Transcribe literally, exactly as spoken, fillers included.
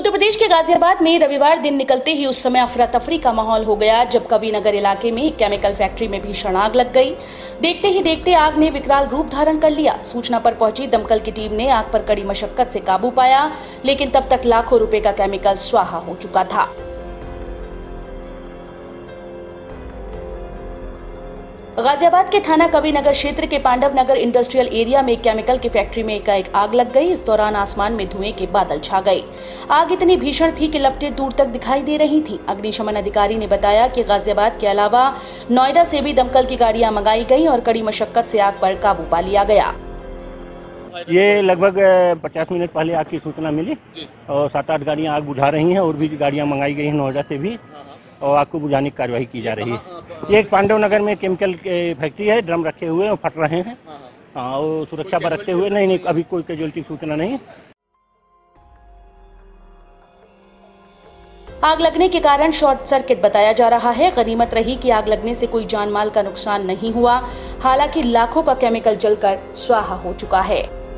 उत्तर प्रदेश के गाजियाबाद में रविवार दिन निकलते ही उस समय अफरा तफरी का माहौल हो गया जब कबीरनगर इलाके में एक केमिकल फैक्ट्री में भीषण आग लग गई। देखते ही देखते आग ने विकराल रूप धारण कर लिया। सूचना पर पहुंची दमकल की टीम ने आग पर कड़ी मशक्कत से काबू पाया, लेकिन तब तक लाखों रुपए का केमिकल स्वाहा हो चुका था। गाजियाबाद के थाना कबीरनगर क्षेत्र के पांडव नगर इंडस्ट्रियल एरिया में एक केमिकल की फैक्ट्री में एकाएक आग लग गई। इस दौरान आसमान में धुएं के बादल छा गए। आग इतनी भीषण थी कि लपटें दूर तक दिखाई दे रही थी। अग्निशमन अधिकारी ने बताया कि गाजियाबाद के अलावा नोएडा से भी दमकल की गाड़ियां मंगाई गई और कड़ी मशक्कत से आग पर काबू पा लिया गया। ये लगभग पचास मिनट पहले आग की सूचना मिली और सात आठ गाड़ियाँ आग बुझा रही है और भी गाड़ियाँ मंगाई गई है नोएडा से भी और आग को बुझाने की कार्यवाही की जा रही है। ये एक पांडव नगर में केमिकल फैक्ट्री है, ड्रम रखे हुए हैं, फट रहे हैं और सुरक्षा पर रखते हुए नहीं नहीं अभी कोई कैजुअल्टी की सूचना नहीं है। आग लगने के कारण शॉर्ट सर्किट बताया जा रहा है। गनीमत रही कि आग लगने से कोई जान माल का नुकसान नहीं हुआ, हालांकि लाखों का केमिकल जलकर स्वाहा हो चुका है।